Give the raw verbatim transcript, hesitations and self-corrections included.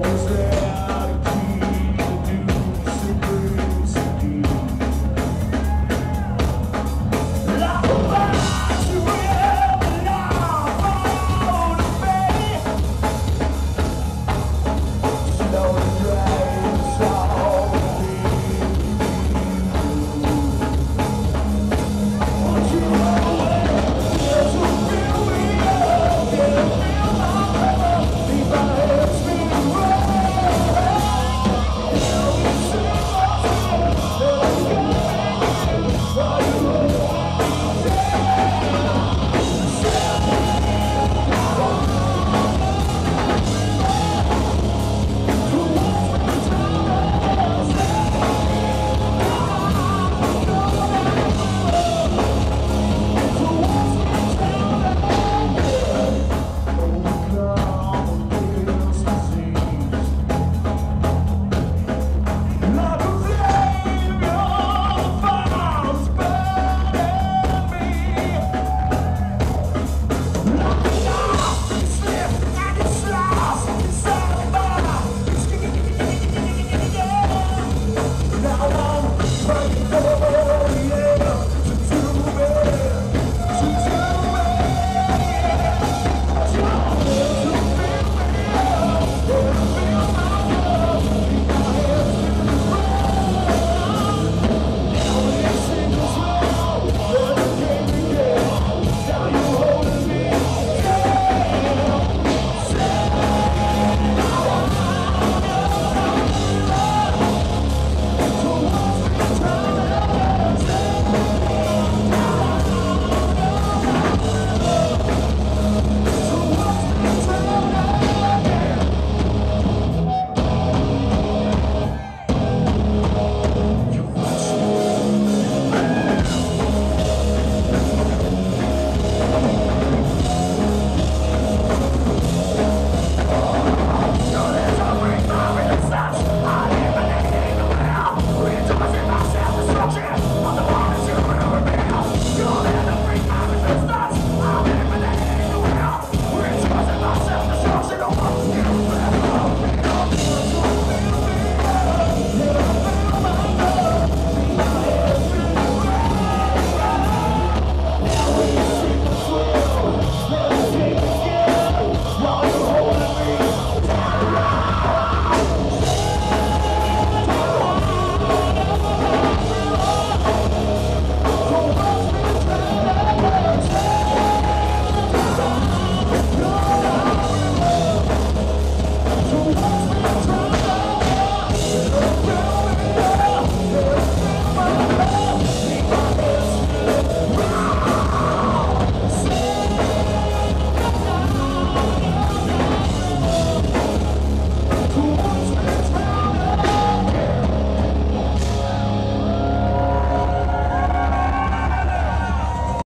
was there.